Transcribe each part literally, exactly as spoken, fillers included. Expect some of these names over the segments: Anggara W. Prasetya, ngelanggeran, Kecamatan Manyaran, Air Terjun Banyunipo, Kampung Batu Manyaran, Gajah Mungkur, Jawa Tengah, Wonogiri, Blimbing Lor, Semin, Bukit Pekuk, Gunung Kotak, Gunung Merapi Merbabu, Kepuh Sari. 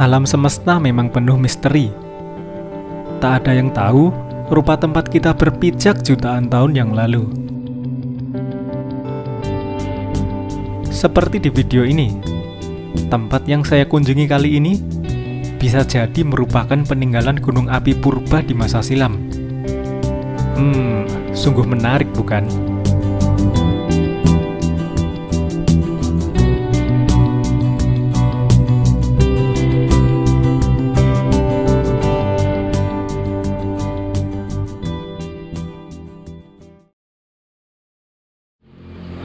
Alam semesta memang penuh misteri. Tak ada yang tahu rupa tempat kita berpijak jutaan tahun yang lalu. Seperti di video ini, tempat yang saya kunjungi kali ini bisa jadi merupakan peninggalan gunung api purba di masa silam. Hmm, sungguh menarik bukan?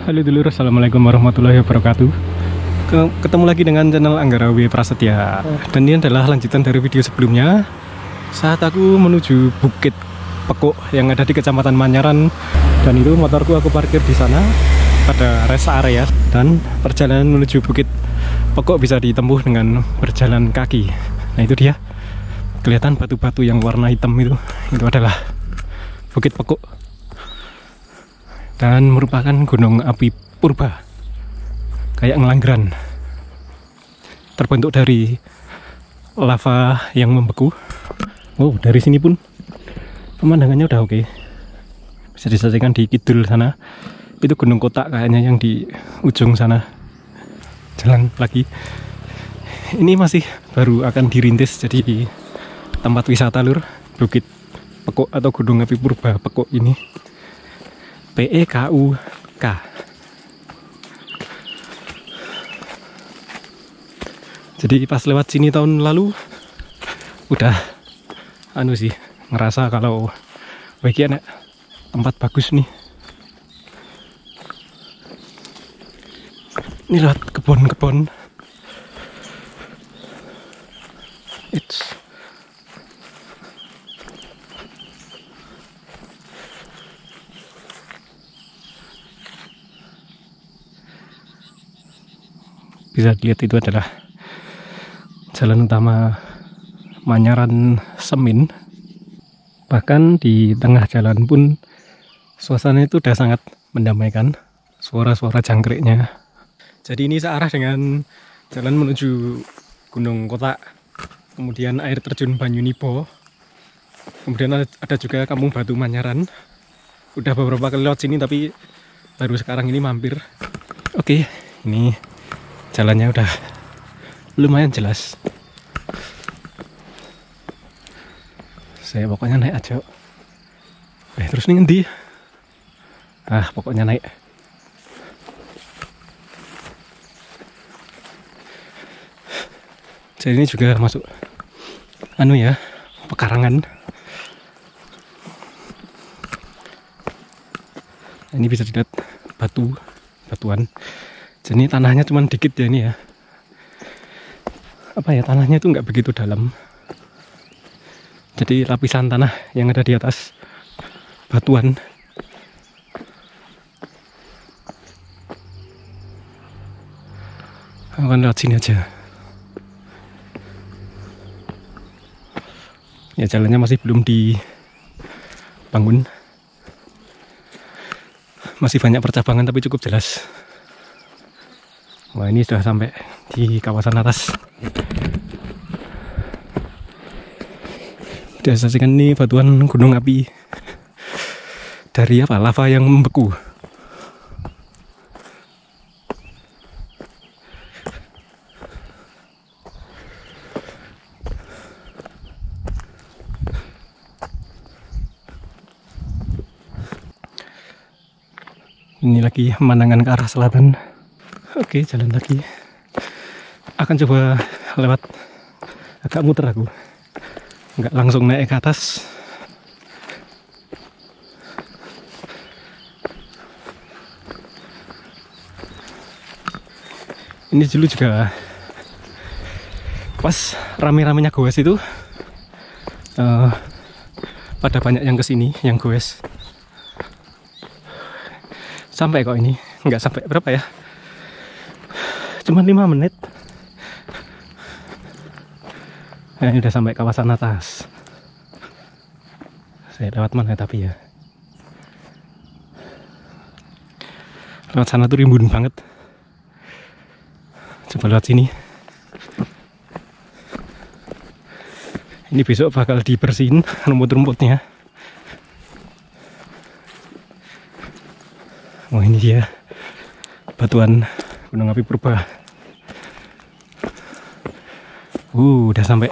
Halo dulur, assalamualaikum warahmatullahi wabarakatuh. Ketemu lagi dengan channel Anggara W. Prasetya. Dan ini adalah lanjutan dari video sebelumnya. Saat aku menuju Bukit Pekuk yang ada di Kecamatan Manyaran, dan itu motorku aku parkir di sana pada rest area. Dan perjalanan menuju Bukit Pekuk bisa ditempuh dengan berjalan kaki. Nah itu dia, kelihatan batu-batu yang warna hitam itu, itu adalah Bukit Pekuk. Dan merupakan gunung api purba kayak ngelanggeran, terbentuk dari lava yang membeku. Oh, dari sini pun pemandangannya udah oke. Bisa disaksikan di kidul sana itu Gunung Kotak kayaknya yang di ujung sana. Jalan lagi, ini masih baru akan dirintis jadi di tempat wisata lur, Bukit Pekuk atau Gunung Api Purba Pekuk ini. P E K U K. Jadi pas lewat sini tahun lalu udah anu sih, ngerasa kalau bagi anak tempat bagus nih. Ini lihat kebun-kebun. It's bisa dilihat itu adalah jalan utama Manyaran Semin. Bahkan di tengah jalan pun suasana itu udah sangat mendamaikan, suara-suara jangkriknya. Jadi ini searah dengan jalan menuju Gunung Kotak, kemudian Air Terjun Banyunipo, kemudian ada juga Kampung Batu Manyaran. Udah beberapa kali lewat sini tapi baru sekarang ini mampir. Oke, ini jalannya udah lumayan jelas. Saya pokoknya naik aja. Eh terus nih ngendi? Ah pokoknya naik. Jadi ini juga masuk anu ya, pekarangan. Ini bisa dilihat batu, batuan. Jadi tanahnya cuman dikit ya ini ya. Apa ya, tanahnya itu nggak begitu dalam. Jadi lapisan tanah yang ada di atas batuan. Aku akan lewat sini aja. Ya jalannya masih belum dibangun. Masih banyak percabangan tapi cukup jelas. Wah ini sudah sampai di kawasan atas. Disaksikan ini batuan gunung api dari apa, lava yang membeku. Ini lagi pemandangan ke arah selatan. Oke, jalan lagi. Akan coba lewat, agak muter aku, nggak langsung naik ke atas. Ini dulu juga pas rame-ramenya goes itu uh, pada banyak yang kesini yang goes. Sampai kok ini, nggak sampai berapa ya, cuma lima menit. Nah, ini udah sampai kawasan atas. Saya lewat mana tapi ya, lewat sana tuh rimbun banget. Coba lewat sini. Ini besok bakal dibersihin rumput-rumputnya. Oh, ini dia batuan Gunung Api Purba. Uh, udah sampai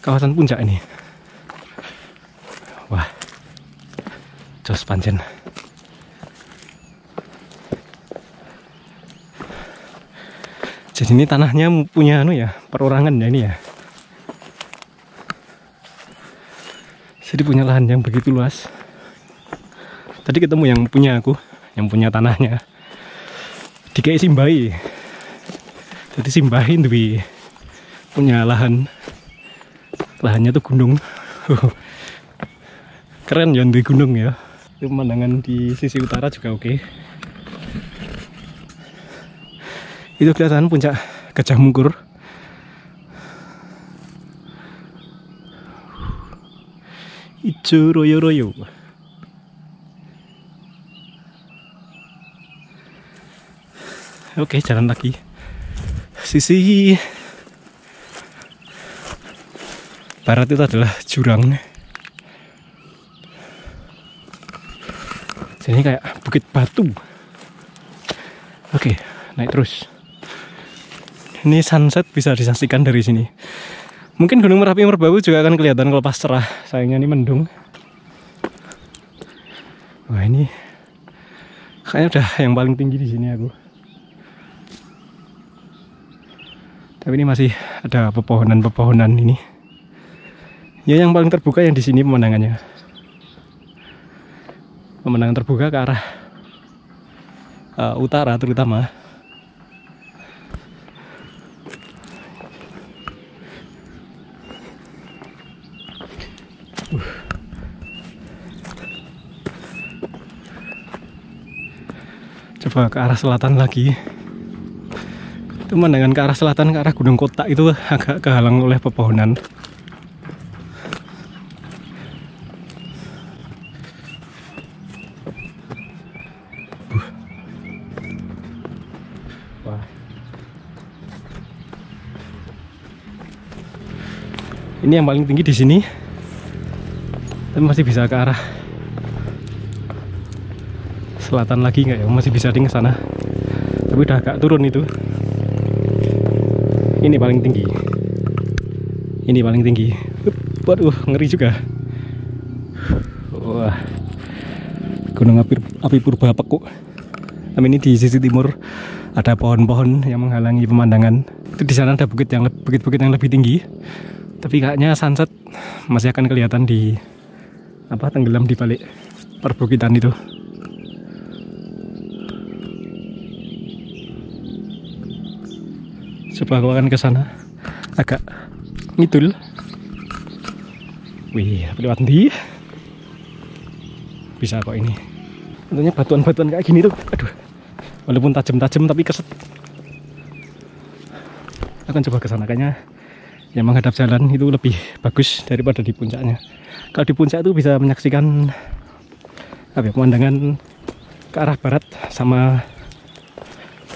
kawasan puncak ini. Wah, jos pancen. Jadi ini tanahnya punya anu ya, perorangan ya ini ya. Jadi punya lahan yang begitu luas. Tadi ketemu yang punya aku, yang punya tanahnya. Dikai simbahi. Jadi simbahi duwe punya lahan. Lahannya tuh gunung. Keren ya di gunung ya. Pemandangan di sisi utara juga oke. Okay. Itu kelihatan puncak Gajah Mungkur. Ijo royo-royo. Oke, jalan lagi. Sisi barat itu adalah jurang. Jadi kayak bukit batu. Oke, naik terus. Ini sunset bisa disaksikan dari sini. Mungkin Gunung Merapi Merbabu juga akan kelihatan kalau pas cerah. Sayangnya ini mendung. Wah, ini kayaknya udah yang paling tinggi di sini aku. Tapi ini masih ada pepohonan-pepohonan ini. Ya, yang paling terbuka yang di sini pemandangannya. Pemandangan terbuka ke arah uh, utara terutama. Uh. Coba ke arah selatan lagi. Itu pemandangan ke arah selatan, ke arah Gunung Kotak itu agak kehalang oleh pepohonan. Uh. Wah. Ini yang paling tinggi di sini. Masih bisa ke arah selatan lagi nggak ya? Masih bisa ding ke sana, tapi udah agak turun itu. Ini paling tinggi. Ini paling tinggi. Waduh, ngeri juga. Wah, Gunung Api, api Purba Pekuk. Tapi ini di sisi timur ada pohon-pohon yang menghalangi pemandangan. Itu di sana ada bukit yang bukit-bukit yang lebih tinggi. Tapi kayaknya sunset masih akan kelihatan di apa tenggelam di balik perbukitan itu. Coba aku akan ke sana agak ngidul. Wih, lewat ndi? Bisa kok ini. Tentunya batuan-batuan kayak gini tuh. Aduh. Walaupun tajam-tajam tapi keset. Aku akan coba ke sana, kayaknya yang menghadap jalan itu lebih bagus daripada di puncaknya. Kalau di puncak itu bisa menyaksikan apa, pemandangan ke arah barat sama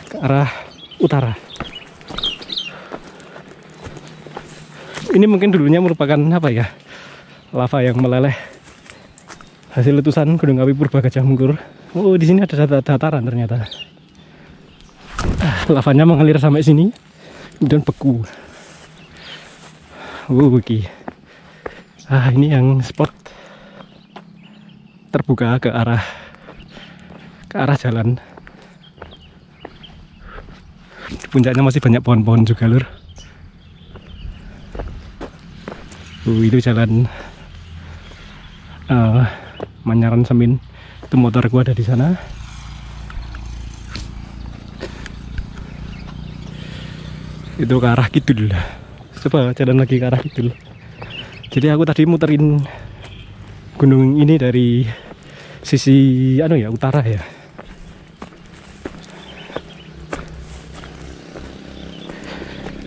ke arah utara. Ini mungkin dulunya merupakan apa ya, lava yang meleleh hasil letusan Gunung Api Purba Gajah Mungkur. Oh, di sini ada dataran ternyata. Lavanya mengalir sampai sini dan beku. Uh, okay. Ah, ini yang spot terbuka ke arah ke arah jalan. Puncaknya masih banyak pohon-pohon juga lur. Uh, itu jalan uh, Manyaran Semin. Itu motor gua ada di sana. Itu ke arah kidul. Coba jalan lagi ke arah kidul. Jadi aku tadi muterin gunung ini dari sisi anu ya, utara ya.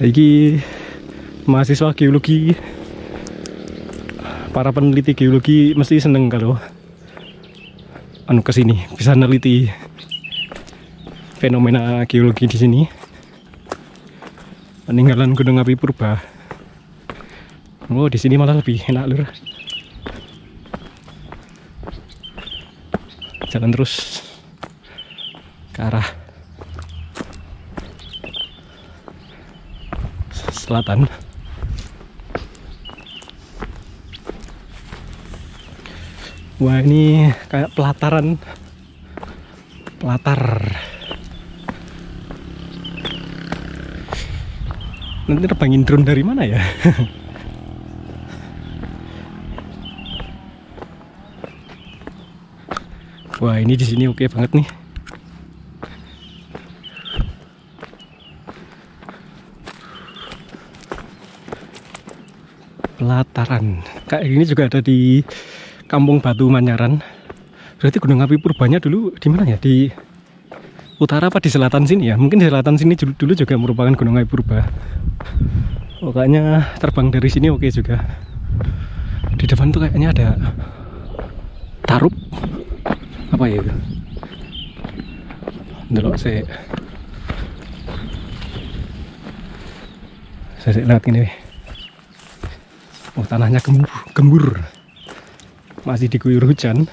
Iki mahasiswa geologi, para peneliti geologi mesti seneng kalau anu kesini bisa neliti fenomena geologi di sini. Peninggalan Gunung Api Purba. Oh, di sini malah lebih enak, Lur. Jalan terus ke arah selatan. Wah, ini kayak pelataran. Pelatar. Nanti terbangin drone dari mana ya? Wah, ini di sini oke banget nih. Pelataran. Kayak gini juga ada di Kampung Batu Manyaran. Berarti gunung api purbanya dulu di mana ya? Di utara apa di selatan sini ya? Mungkin di selatan sini dulu juga merupakan gunung api purba. Pokoknya terbang dari sini oke juga. Di depan tuh kayaknya ada tarup. Apa ya itu? Delok saya. Saya lihat ini. Oh, tanahnya gembur, gembur. Masih diguyur hujan.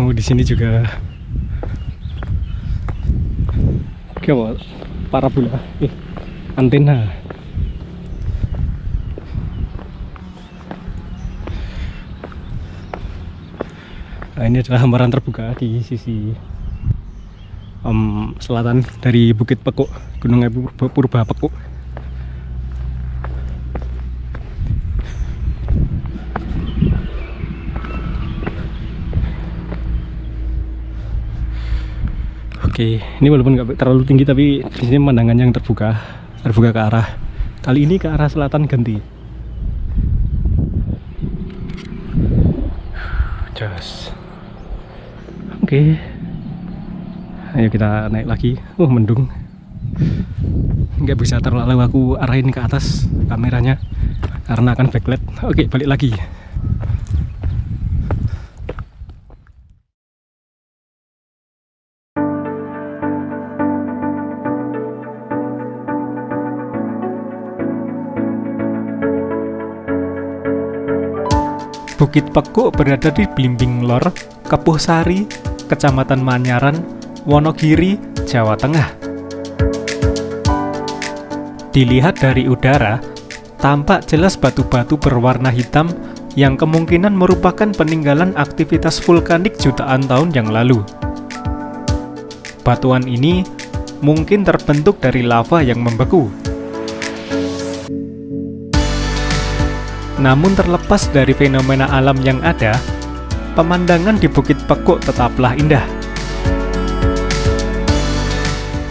Oh, di sini juga. Oke, parabola. Eh, antena. Nah, ini adalah hamparan terbuka di sisi um, selatan dari Bukit Pekuk, Gunung Api Purba, Purba Pekuk. Oke, ini walaupun nggak terlalu tinggi tapi di sini pemandangannya yang terbuka, terbuka ke arah. Kali ini ke arah selatan ganti. Just. Oke, ayo kita naik lagi. Oh, mendung. Nggak bisa terlalu aku arahin ke atas kameranya karena akan backlight. Oke, balik lagi. Bukit Pekuk berada di Blimbing Lor, Kepuh Sari, Kecamatan Manyaran, Wonogiri, Jawa Tengah. Dilihat dari udara, tampak jelas batu-batu berwarna hitam yang kemungkinan merupakan peninggalan aktivitas vulkanik jutaan tahun yang lalu. Batuan ini mungkin terbentuk dari lava yang membeku. Namun terlepas dari fenomena alam yang ada, pemandangan di Bukit Pekuk tetaplah indah.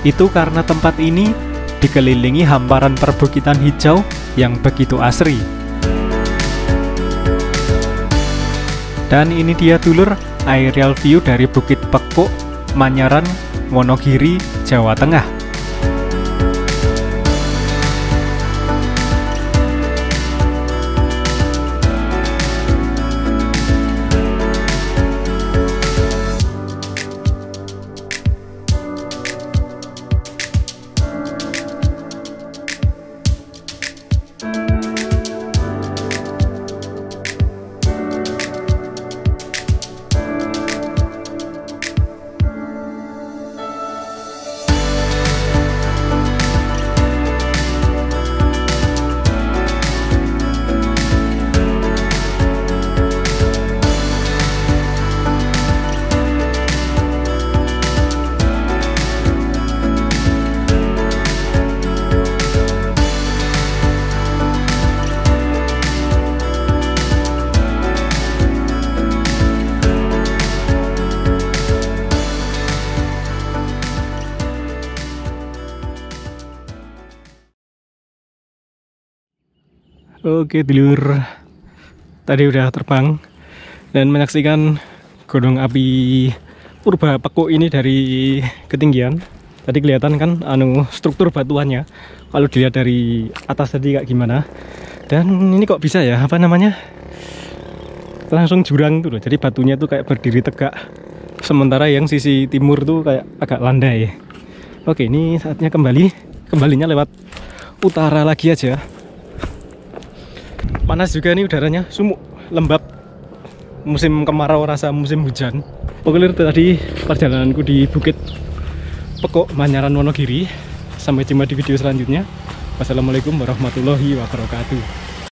Itu karena tempat ini dikelilingi hamparan perbukitan hijau yang begitu asri. Dan ini dia dulur aerial view dari Bukit Pekuk, Manyaran, Wonogiri, Jawa Tengah. Oke dulur, tadi udah terbang dan menyaksikan gunung api Purba Pekuk ini dari ketinggian. Tadi kelihatan kan anu struktur batuannya. Kalau dilihat dari atas tadi kayak gimana. Dan ini kok bisa ya, apa namanya, langsung jurang tuh loh. Jadi batunya tuh kayak berdiri tegak, sementara yang sisi timur tuh kayak agak landai. Oke, ini saatnya kembali. Kembalinya lewat utara lagi aja. Panas juga nih udaranya, sumuk, lembab. Musim kemarau rasa musim hujan. Pokoknya tadi perjalananku di Bukit Pekuk Manyaran Wonogiri. Sampai jumpa di video selanjutnya. Wassalamualaikum warahmatullahi wabarakatuh.